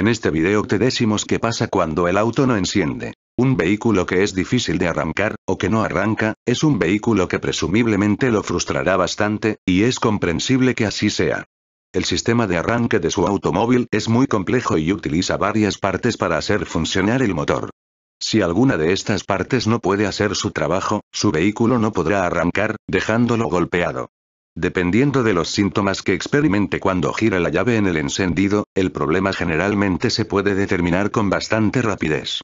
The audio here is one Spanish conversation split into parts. En este video te decimos qué pasa cuando el auto no enciende. Un vehículo que es difícil de arrancar, o que no arranca, es un vehículo que presumiblemente lo frustrará bastante, y es comprensible que así sea. El sistema de arranque de su automóvil es muy complejo y utiliza varias partes para hacer funcionar el motor. Si alguna de estas partes no puede hacer su trabajo, su vehículo no podrá arrancar, dejándolo golpeado. Dependiendo de los síntomas que experimente cuando gira la llave en el encendido, el problema generalmente se puede determinar con bastante rapidez.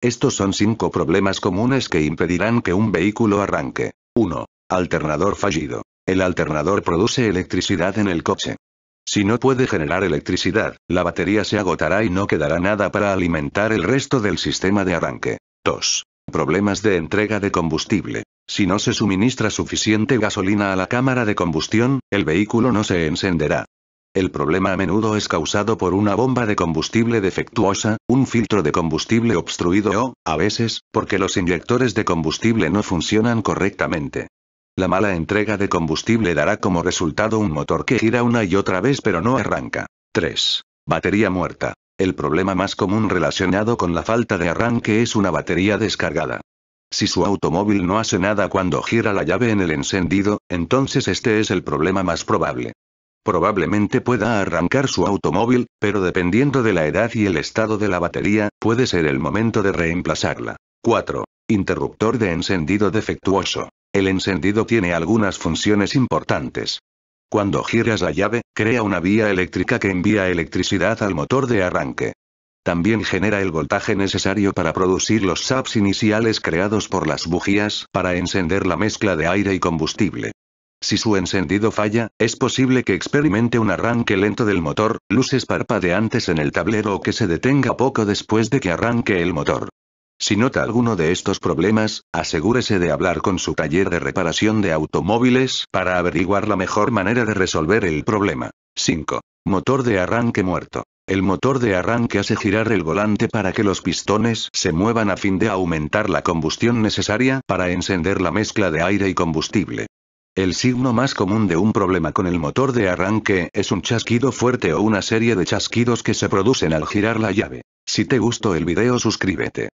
Estos son 5 problemas comunes que impedirán que un vehículo arranque. 1. Alternador fallido. El alternador produce electricidad en el coche. Si no puede generar electricidad, la batería se agotará y no quedará nada para alimentar el resto del sistema de arranque. 2. Problemas de entrega de combustible. Si no se suministra suficiente gasolina a la cámara de combustión, el vehículo no se encenderá. El problema a menudo es causado por una bomba de combustible defectuosa, un filtro de combustible obstruido o, a veces, porque los inyectores de combustible no funcionan correctamente. La mala entrega de combustible dará como resultado un motor que gira una y otra vez pero no arranca. 3. Batería muerta. El problema más común relacionado con la falta de arranque es una batería descargada. Si su automóvil no hace nada cuando gira la llave en el encendido, entonces este es el problema más probable. Probablemente pueda arrancar su automóvil, pero dependiendo de la edad y el estado de la batería, puede ser el momento de reemplazarla. 4. Interruptor de encendido defectuoso. El encendido tiene algunas funciones importantes. Cuando giras la llave, crea una vía eléctrica que envía electricidad al motor de arranque. También genera el voltaje necesario para producir los zaps iniciales creados por las bujías para encender la mezcla de aire y combustible. Si su encendido falla, es posible que experimente un arranque lento del motor, luces parpadeantes en el tablero o que se detenga poco después de que arranque el motor. Si nota alguno de estos problemas, asegúrese de hablar con su taller de reparación de automóviles para averiguar la mejor manera de resolver el problema. 5. Motor de arranque muerto. El motor de arranque hace girar el volante para que los pistones se muevan a fin de aumentar la combustión necesaria para encender la mezcla de aire y combustible. El signo más común de un problema con el motor de arranque es un chasquido fuerte o una serie de chasquidos que se producen al girar la llave. Si te gustó el video, suscríbete.